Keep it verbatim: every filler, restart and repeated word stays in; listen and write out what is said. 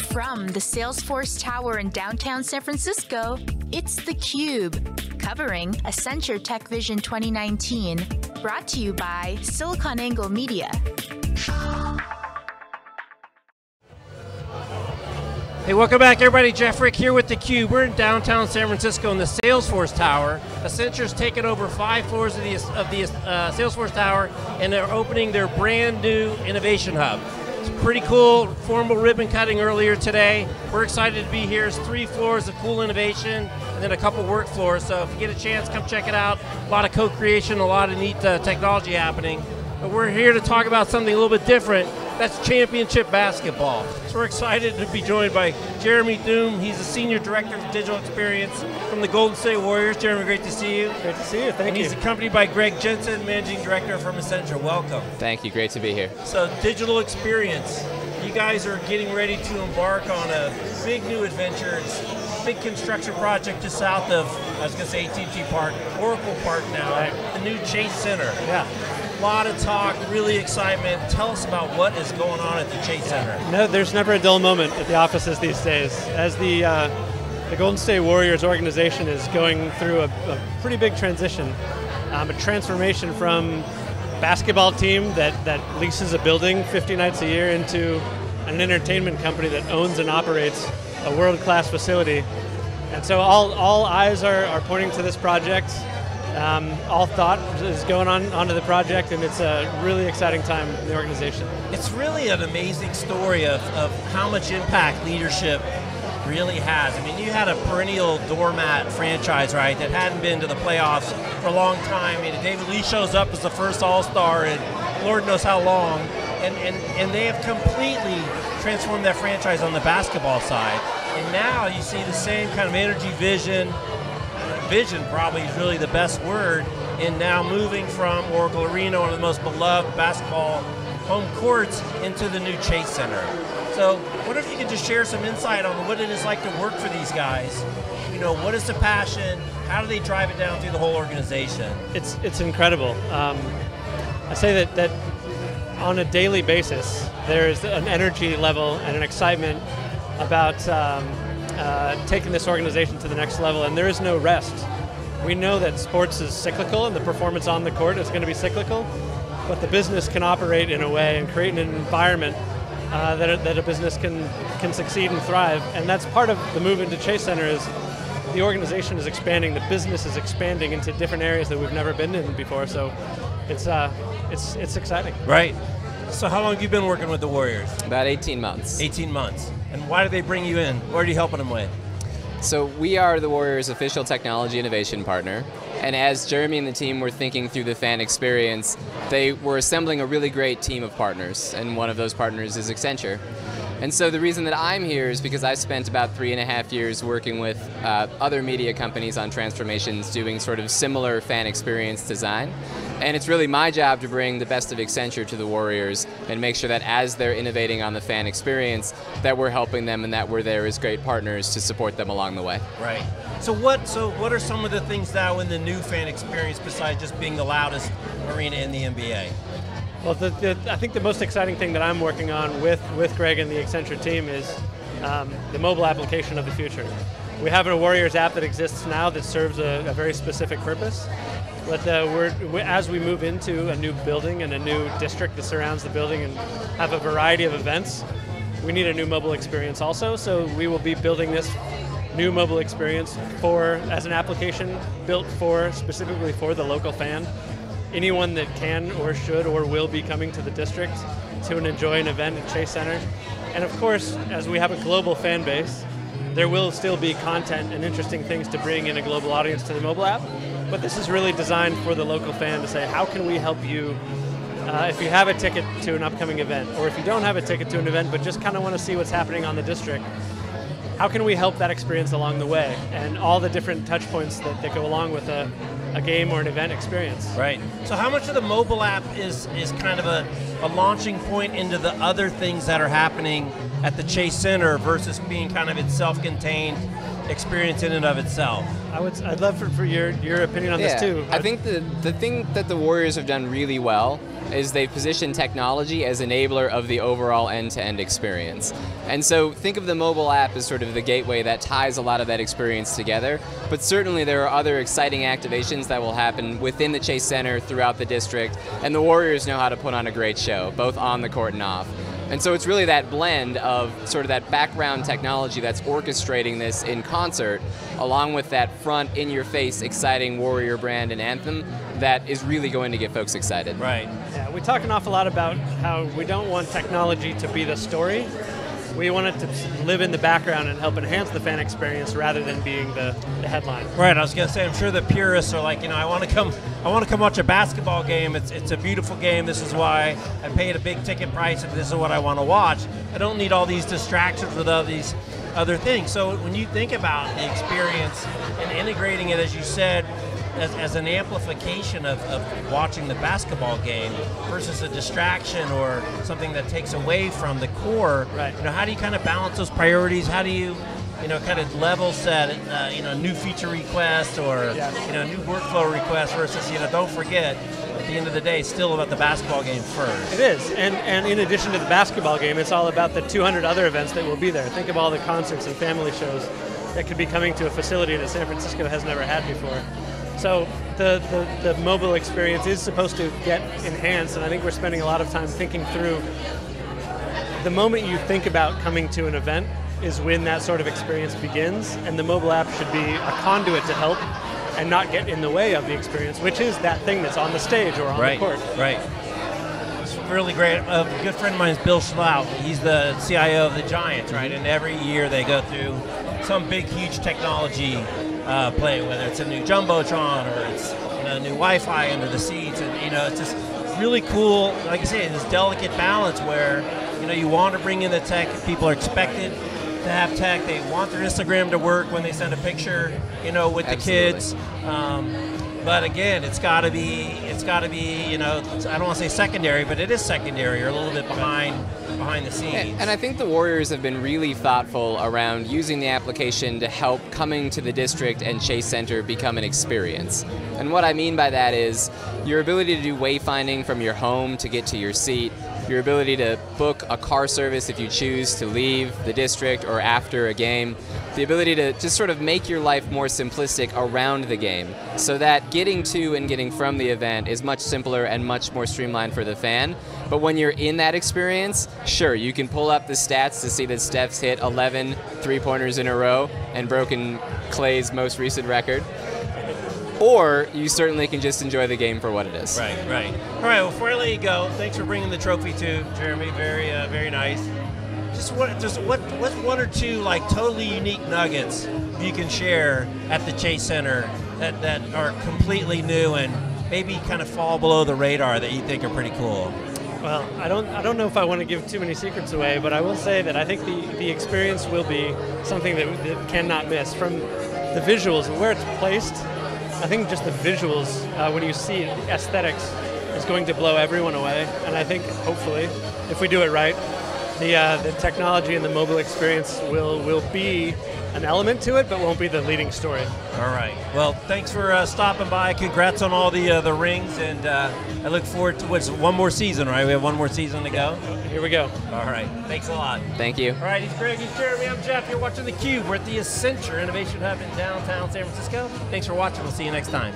From the Salesforce Tower in downtown San Francisco, it's theCUBE, covering Accenture TechVision twenty nineteen, brought to you by SiliconANGLE Media. Hey, welcome back everybody. Jeff Frick here with theCUBE. We're in downtown San Francisco in the Salesforce Tower. Accenture's taken over five floors of the, of the uh, Salesforce Tower, and they're opening their brand new innovation hub. It's pretty cool, formal ribbon cutting earlier today. We're excited to be here. It's three floors of cool innovation and then a couple work floors. So if you get a chance, come check it out. A lot of co-creation, a lot of neat uh, technology happening. But we're here to talk about something a little bit different. That's championship basketball. So we're excited to be joined by Jeremy Doom. He's the Senior Director of Digital Experience from the Golden State Warriors. Jeremy, great to see you. Great to see you, thank you. He's accompanied by Greg Jensen, Managing Director from Accenture. Welcome. Thank you, great to be here. So digital experience. You guys are getting ready to embark on a big new adventure. It's a big construction project just south of, I was gonna say A T and T Park, Oracle Park now, right. The new Chase Center. Yeah. A lot of talk, really excitement. Tell us about what is going on at the Chase Center. No, there's never a dull moment at the offices these days. As the, uh, the Golden State Warriors organization is going through a, a pretty big transition, um, a transformation from basketball team that, that leases a building fifty nights a year into an entertainment company that owns and operates a world-class facility. And so all, all eyes are, are pointing to this project. Um, all thought is going on onto the project, and it's a really exciting time in the organization. It's really an amazing story of, of how much impact leadership really has. I mean, you had a perennial doormat franchise, right, that hadn't been to the playoffs for a long time. I mean, David Lee shows up as the first All-Star and Lord knows how long, and, and, and they have completely transformed that franchise on the basketball side. And now you see the same kind of energy, vision, Vision probably is really the best word in now moving from Oracle Arena, one of the most beloved basketball home courts, into the new Chase Center. So what if you could just share some insight on what it is like to work for these guys? You know, what is the passion? How do they drive it down through the whole organization? It's, it's incredible. Um, I say that, that on a daily basis, there is an energy level and an excitement about um, Uh, taking this organization to the next level, and there is no rest. We know that sports is cyclical and the performance on the court is going to be cyclical, but the business can operate in a way and create an environment uh, that, that a business can, can succeed and thrive. And that's part of the move into Chase Center is the organization is expanding, the business is expanding into different areas that we've never been in before, so it's, uh, it's, it's exciting. Right. So how long have you been working with the Warriors? About eighteen months. eighteen months. And why did they bring you in? What are you helping them with? So we are the Warriors' official technology innovation partner. And as Jeremy and the team were thinking through the fan experience, they were assembling a really great team of partners. And one of those partners is Accenture. And so the reason that I'm here is because I've spent about three and a half years working with uh, other media companies on transformations doing sort of similar fan experience design. And it's really my job to bring the best of Accenture to the Warriors and make sure that as they're innovating on the fan experience, that we're helping them and that we're there as great partners to support them along the way. Right. So what, so what are some of the things now in the new fan experience besides just being the loudest arena in the N B A? Well, the, the, I think the most exciting thing that I'm working on with, with Greg and the Accenture team is um, the mobile application of the future. We have a Warriors app that exists now that serves a, a very specific purpose. But the, we're, as we move into a new building and a new district that surrounds the building and have a variety of events, we need a new mobile experience also. So we will be building this new mobile experience for as an application built for specifically for the local fan. Anyone that can or should or will be coming to the district to enjoy an event at Chase Center. And of course, as we have a global fan base, there will still be content and interesting things to bring in a global audience to the mobile app. But this is really designed for the local fan to say, how can we help you uh, if you have a ticket to an upcoming event, or if you don't have a ticket to an event but just kind of want to see what's happening on the district, how can we help that experience along the way? And all the different touch points that, that go along with a a game or an event experience. Right. So how much of the mobile app is, is kind of a, a launching point into the other things that are happening at the Chase Center versus being kind of its self-contained experience in and of itself? I would, I'd love for, for your, your opinion on yeah, this too. I think the, the thing that the Warriors have done really well is they've positioned technology as enabler of the overall end-to-end experience. And so think of the mobile app as sort of the gateway that ties a lot of that experience together, but certainly there are other exciting activations that will happen within the Chase Center throughout the district, and the Warriors know how to put on a great show, both on the court and off. And so it's really that blend of sort of that background technology that's orchestrating this in concert, along with that front, in-your-face, exciting Warrior brand and anthem that is really going to get folks excited. Right. Yeah, we're talking off a lot about how we don't want technology to be the story. We want it to live in the background and help enhance the fan experience rather than being the, the headline. Right, I was going to say, I'm sure the purists are like, you know, I want to come I want to come watch a basketball game. It's, it's a beautiful game. This is why I paid a big ticket price, and this is what I want to watch. I don't need all these distractions with all these other things. So when you think about the experience and integrating it, as you said, As, as an amplification of, of watching the basketball game versus a distraction or something that takes away from the core, right. You know, how do you kind of balance those priorities? How do you, you know, kind of level set, uh, you know, new feature requests or, yes. you know, new workflow requests versus, you know, don't forget, at the end of the day, it's still about the basketball game first. It is, and, and in addition to the basketball game, it's all about the two hundred other events that will be there. Think of all the concerts and family shows that could be coming to a facility that San Francisco has never had before. So the, the, the mobile experience is supposed to get enhanced, and I think we're spending a lot of time thinking through the moment you think about coming to an event is when that sort of experience begins, and the mobile app should be a conduit to help and not get in the way of the experience, which is that thing that's on the stage or on right, the court. Right, right. It's really great. A good friend of mine is Bill Schlaut. He's the C I O of the Giants, right? And every year they go through some big, huge technology Uh, play, whether it's a new Jumbotron or it's you know, new Wi-Fi under the seats, and you know, it's just really cool, like I say, this delicate balance where you know, you want to bring in the tech, people are expected to have tech, they want their Instagram to work when they send a picture, you know, with Absolutely. The kids. Um, but again, it's gotta be, it's gotta be, you know, I don't want to say secondary, but it is secondary or a little bit behind behind the scenes. And, and I think the Warriors have been really thoughtful around using the application to help coming to the district and Chase Center become an experience. And what I mean by that is your ability to do wayfinding from your home to get to your seat, your ability to book a car service if you choose to leave the district or after a game, the ability to just sort of make your life more simplistic around the game so that getting to and getting from the event is much simpler and much more streamlined for the fan. But when you're in that experience, sure, you can pull up the stats to see that Steph's hit eleven three-pointers in a row and broken Clay's most recent record. Or you certainly can just enjoy the game for what it is. Right, right. All right, well, before I let you go, thanks for bringing the trophy too, Jeremy. Very, uh, very nice. Just what, just what, what's one or two like totally unique nuggets you can share at the Chase Center that, that are completely new and maybe kind of fall below the radar that you think are pretty cool? Well, I don't, I don't know if I want to give too many secrets away, but I will say that I think the, the experience will be something that, that cannot miss. From the visuals and where it's placed, I think just the visuals, uh, when you see it, aesthetics, is going to blow everyone away. And I think, hopefully, if we do it right, the uh, the technology and the mobile experience will will be an element to it, but won't be the leading story. All right. Well, thanks for uh, stopping by. Congrats on all the uh, the rings, and uh, I look forward to what's one more season, right? We have one more season to go. Here we go. All right. Thanks a lot. Thank you. All right. He's Greg. He's Jeremy. I'm Jeff. You're watching theCUBE. We're at the Accenture Innovation Hub in downtown San Francisco. Thanks for watching. We'll see you next time.